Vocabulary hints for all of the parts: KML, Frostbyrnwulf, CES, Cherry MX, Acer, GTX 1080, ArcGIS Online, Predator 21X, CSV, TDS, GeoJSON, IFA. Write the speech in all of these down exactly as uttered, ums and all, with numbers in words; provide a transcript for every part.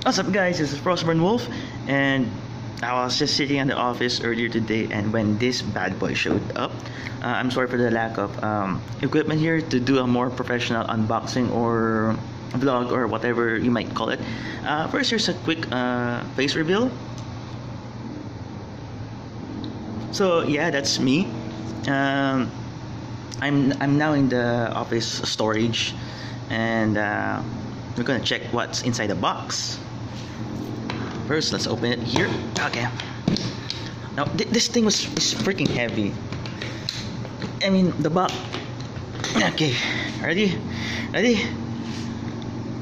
What's up guys, this is Frostbyrnwulf, and I was just sitting at the office earlier today, and when this bad boy showed up, uh, I'm sorry for the lack of um, equipment here to do a more professional unboxing or vlog or whatever you might call it. Uh, first, here's a quick uh, face reveal. So yeah, that's me. Um, I'm, I'm now in the office storage, and uh, we're gonna check what's inside the box. First, let's open it here. Okay. Now, th this thing was is freaking heavy. I mean, the box. Okay. Ready? Ready?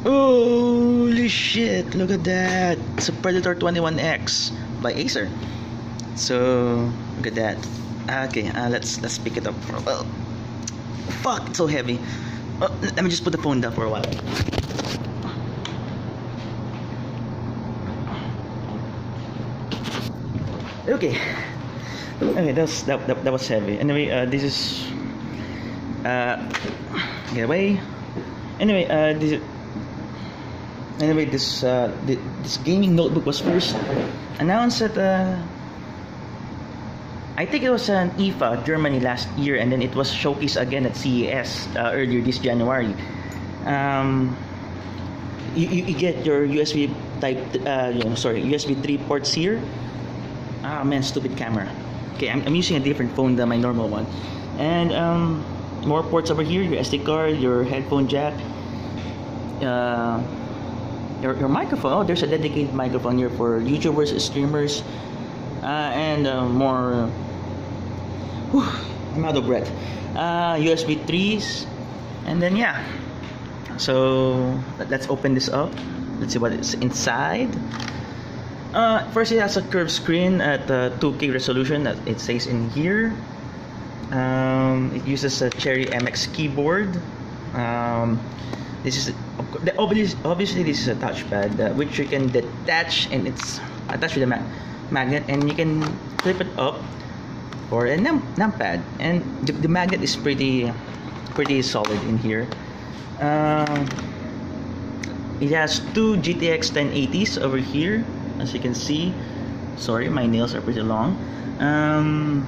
Holy shit! Look at that. It's a Predator twenty-one X by Acer. So look at that. Okay. Uh, let's let's pick it up for a while. Fuck! It's so heavy. Oh, let me just put the phone down for a while. Okay, okay, that was, that, that, that was heavy. Anyway, uh, this is, uh, get away. Anyway, uh, this, anyway, this, uh, this, this gaming notebook was first announced at, uh, I think it was an I F A, Germany, last year, and then it was showcased again at C E S uh, earlier this January. Um, you, you, you get your U S B type, uh, you know, sorry, U S B three ports here. Ah man, stupid camera. Okay, I'm, I'm using a different phone than my normal one. And um, more ports over here, your S D card, your headphone jack, uh, your, your microphone. Oh, there's a dedicated microphone here for YouTubers, streamers, uh, and uh, more. Uh, whew, I'm out of breath. Uh, U S B threes, and then yeah. So let's open this up. Let's see what is inside. Uh, first, it has a curved screen at uh, two K resolution, that it says in here. Um, it uses a Cherry M X keyboard. Um, this is the obvious, obviously this is a touchpad, uh, which you can detach, and it's attached with a ma magnet, and you can flip it up for a num numpad. And the, the magnet is pretty, pretty solid in here. Uh, it has two G T X ten eighties over here. As you can see, sorry, my nails are pretty long. Um,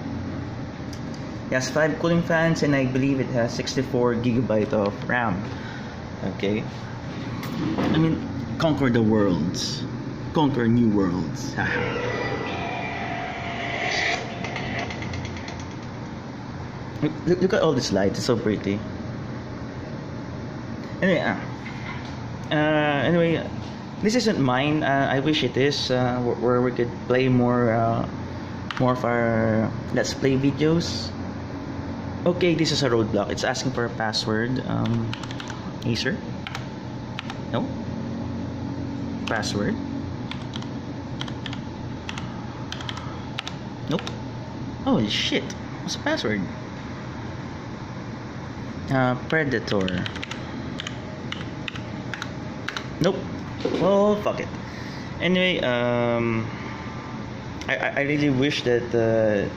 it has five cooling fans, and I believe it has sixty-four gigabyte of RAM. Okay. I mean, conquer the worlds, conquer new worlds. look, look at all these lights; it's so pretty. Anyway, uh, uh, anyway. This isn't mine. Uh, I wish it is, uh, where we could play more, uh, more of our let's play videos. Okay, this is a roadblock. It's asking for a password. Um, Acer. No. Password. Nope. Holy shit! What's the password? Uh, Predator. Nope. Well, fuck it. Anyway, um, I I really wish that uh,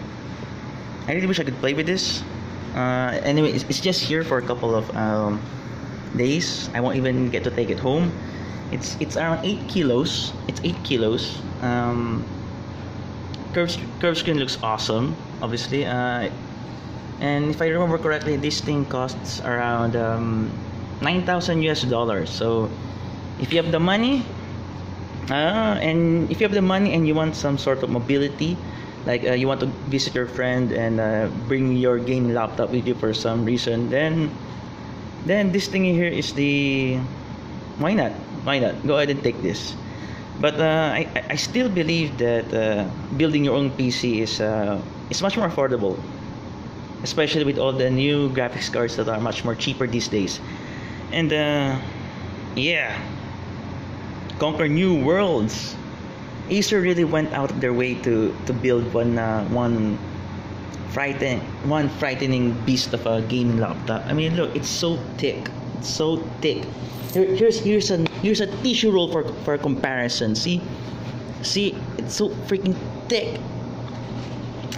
I really wish I could play with this. Uh, anyway, it's, it's just here for a couple of um, days. I won't even get to take it home. It's it's around eight kilos. It's eight kilos. Um, curve curve screen looks awesome, obviously. Uh, and if I remember correctly, this thing costs around um, nine thousand U S dollars. So if you have the money, uh, and if you have the money and you want some sort of mobility, like uh, you want to visit your friend and uh, bring your game laptop with you for some reason, then then this thing here is the why not? Why not? Go ahead and take this. But uh, I I still believe that uh, building your own P C is uh, is much more affordable, especially with all the new graphics cards that are much more cheaper these days, and uh, yeah. Conquer new worlds. Acer really went out of their way to to build one uh, one frightening one frightening beast of a gaming laptop. I mean, look, it's so thick, it's so thick. Here, here's here's a here's a tissue roll for for comparison. See, see, it's so freaking thick.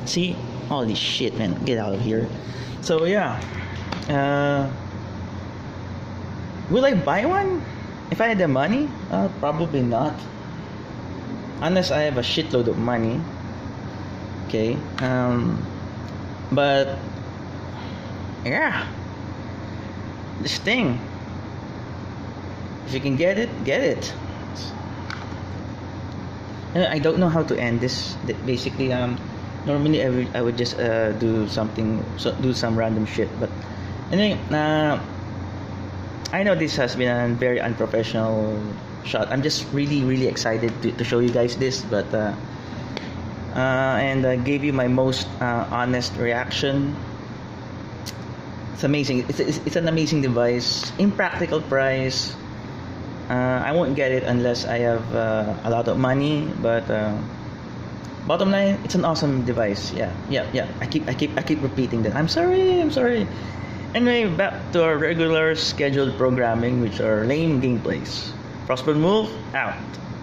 See, holy shit, man, get out of here. So yeah, uh, will I buy one? If I had the money, uh, probably not. Unless I have a shitload of money. Okay. Um, but yeah, this thing, if you can get it, get it. I don't know how to end this. Basically, um, normally I would, I would just uh, do something, so do some random shit. But anyway, uh, I know this has been a very unprofessional shot. I'm just really, really excited to, to show you guys this. But uh, uh, and I gave you my most uh, honest reaction. It's amazing. It's, it's it's an amazing device. Impractical price. Uh, I won't get it unless I have uh, a lot of money, but uh, bottom line, it's an awesome device. Yeah, yeah, yeah. I keep, I keep, I keep repeating that. I'm sorry, I'm sorry. Anyway, back to our regular scheduled programming, which are lame gameplays. Frostbyrnwulf out.